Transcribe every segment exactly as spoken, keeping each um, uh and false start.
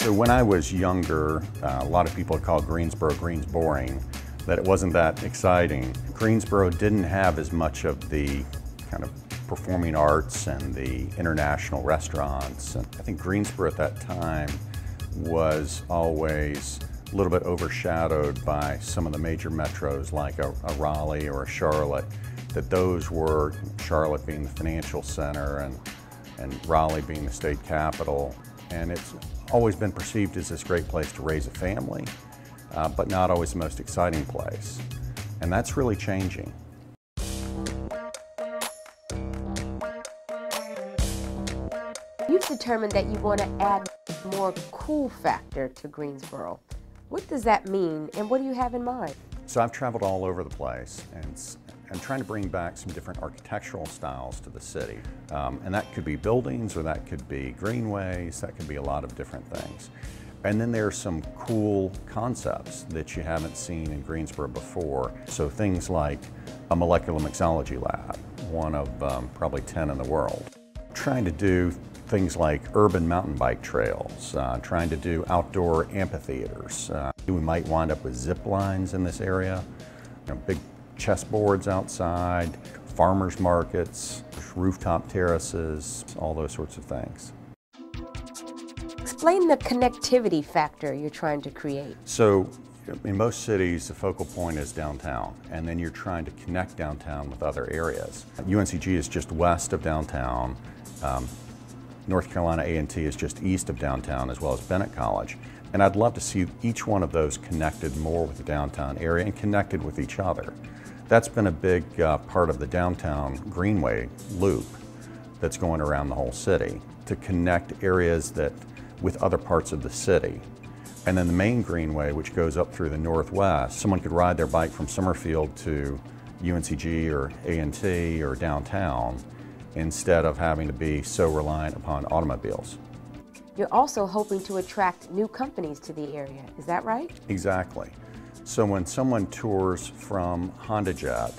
So when I was younger, uh, a lot of people called Greensboro Greens boring, that it wasn't that exciting. Greensboro didn't have as much of the kind of performing arts and the international restaurants. And I think Greensboro at that time was always a little bit overshadowed by some of the major metros like a, a Raleigh or a Charlotte, that those were, Charlotte being the financial center and, and Raleigh being the state capital. And it's always been perceived as this great place to raise a family, uh, but not always the most exciting place. And that's really changing. You've determined that you want to add more cool factor to Greensboro. What does that mean, and what do you have in mind? So I've traveled all over the place, and I'm trying to bring back some different architectural styles to the city. Um, and that could be buildings, or that could be greenways, that could be a lot of different things. And then there are some cool concepts that you haven't seen in Greensboro before. So things like a molecular mixology lab, one of um, probably ten in the world. Trying to do things like urban mountain bike trails, uh, trying to do outdoor amphitheaters. Uh, we might wind up with zip lines in this area, you know, big chessboards outside, farmers markets, rooftop terraces, all those sorts of things. Explain the connectivity factor you're trying to create. So in most cities, the focal point is downtown, and then you're trying to connect downtown with other areas. U N C G is just west of downtown. Um, North Carolina A and T is just east of downtown, as well as Bennett College. And I'd love to see each one of those connected more with the downtown area and connected with each other. That's been a big uh, part of the downtown greenway loop that's going around the whole city, to connect areas that with other parts of the city. And then the main greenway, which goes up through the northwest, someone could ride their bike from Summerfield to U N C G or A and T or downtown, instead of having to be so reliant upon automobiles. You're also hoping to attract new companies to the area, is that right? Exactly. So when someone tours from HondaJet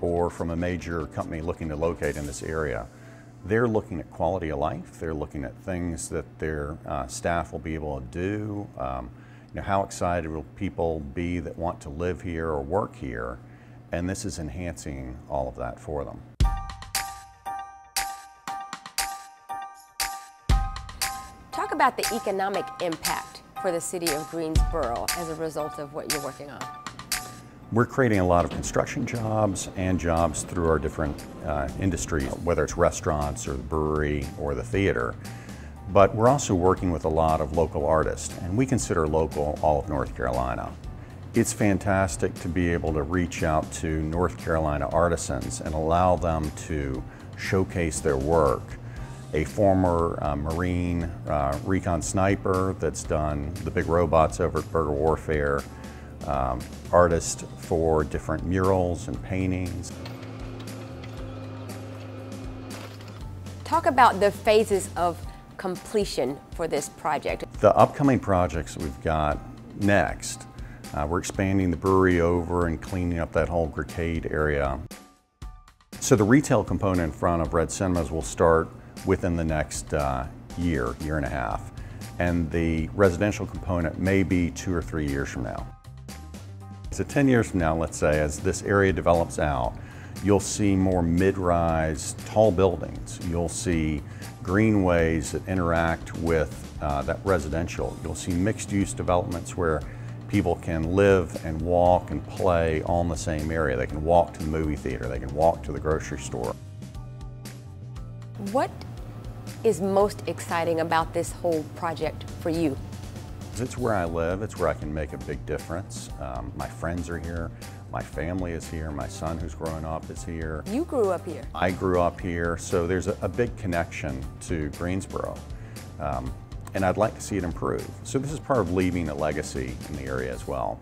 or from a major company looking to locate in this area, they're looking at quality of life, they're looking at things that their uh, staff will be able to do, um, you know, how excited will people be that want to live here or work here, and this is enhancing all of that for them. Talk about the economic impact for the city of Greensboro as a result of what you're working on. We're creating a lot of construction jobs and jobs through our different uh, industries, whether it's restaurants or the brewery or the theater. But we're also working with a lot of local artists, and we consider local all of North Carolina. It's fantastic to be able to reach out to North Carolina artisans and allow them to showcase their work. A former uh, Marine uh, recon sniper that's done the big robots over at Burger Warfare, um, artist for different murals and paintings. Talk about the phases of completion for this project. The upcoming projects we've got next, uh, we're expanding the brewery over and cleaning up that whole Gricade area. So the retail component in front of Red Cinemas will start within the next uh, year, year and a half. And the residential component may be two or three years from now. So ten years from now, let's say, as this area develops out, you'll see more mid-rise tall buildings. You'll see greenways that interact with uh, that residential. You'll see mixed-use developments where people can live and walk and play all in the same area. They can walk to the movie theater. They can walk to the grocery store. What is most exciting about this whole project for you? It's where I live, it's where I can make a big difference. Um, my friends are here, my family is here, my son who's growing up is here. You grew up here. I grew up here, so there's a, a big connection to Greensboro. Um, and I'd like to see it improve. So this is part of leaving a legacy in the area as well.